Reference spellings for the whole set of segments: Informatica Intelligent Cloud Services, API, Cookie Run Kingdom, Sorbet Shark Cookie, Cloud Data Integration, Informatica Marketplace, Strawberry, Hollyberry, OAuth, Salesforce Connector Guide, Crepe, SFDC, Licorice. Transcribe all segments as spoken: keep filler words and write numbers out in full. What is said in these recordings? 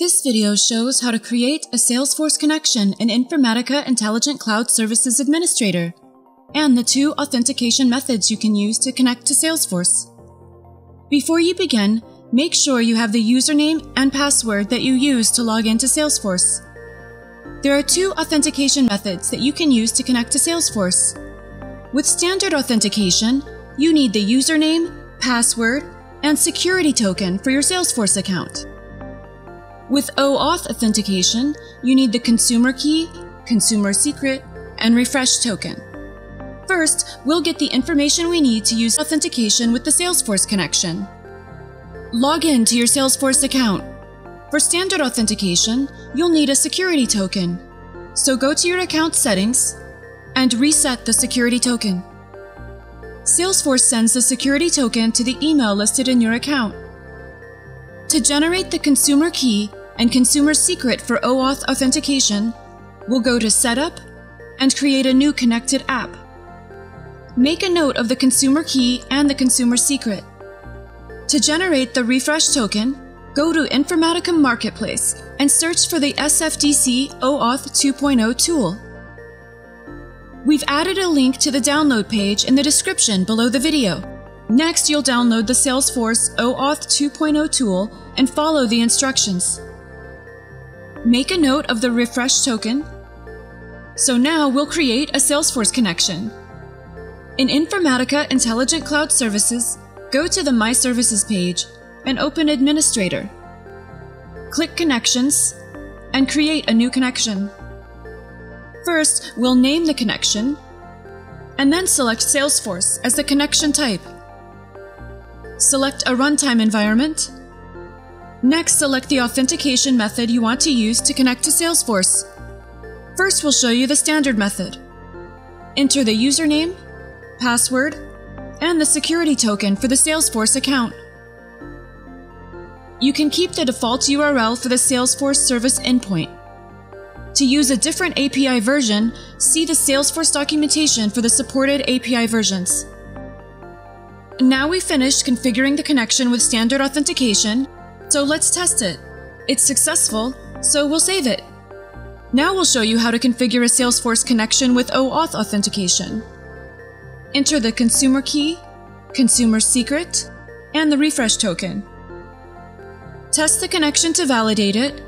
This video shows how to create a Salesforce connection in Informatica Intelligent Cloud Services Administrator and the two authentication methods you can use to connect to Salesforce. Before you begin, make sure you have the username and password that you use to log into Salesforce. There are two authentication methods that you can use to connect to Salesforce. With standard authentication, you need the username, password, and security token for your Salesforce account. With OAuth authentication, you need the consumer key, consumer secret, and refresh token. First, we'll get the information we need to use authentication with the Salesforce connection. Log in to your Salesforce account. For standard authentication, you'll need a security token. So go to your account settings and reset the security token. Salesforce sends the security token to the email listed in your account. To generate the consumer key and consumer secret for OAuth authentication, we'll go to Setup and create a new connected app. Make a note of the consumer key and the consumer secret. To generate the refresh token, go to Informatica Marketplace and search for the S F D C OAuth two point oh tool. We've added a link to the download page in the description below the video. Next, you'll download the Salesforce OAuth two point oh tool and follow the instructions. Make a note of the refresh token. So now we'll create a Salesforce connection. In Informatica Intelligent Cloud Services, go to the My Services page and open Administrator. Click Connections and create a new connection. First, we'll name the connection and then select Salesforce as the connection type. Select a runtime environment. Next, select the authentication method you want to use to connect to Salesforce. First, we'll show you the standard method. Enter the username, password, and the security token for the Salesforce account. You can keep the default U R L for the Salesforce service endpoint. To use a different A P I version, see the Salesforce documentation for the supported A P I versions. Now we finished configuring the connection with standard authentication, so let's test it. It's successful, so we'll save it. Now we'll show you how to configure a Salesforce connection with OAuth authentication. Enter the consumer key, consumer secret, and the refresh token. Test the connection to validate it,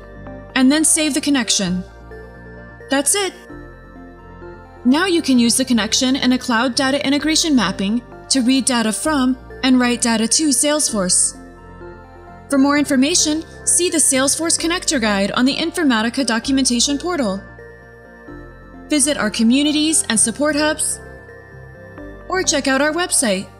and then save the connection. That's it! Now you can use the connection in a Cloud Data Integration mapping to read data from and write data to Salesforce. For more information, see the Salesforce Connector Guide on the Informatica documentation portal. Visit our communities and support hubs, or check out our website.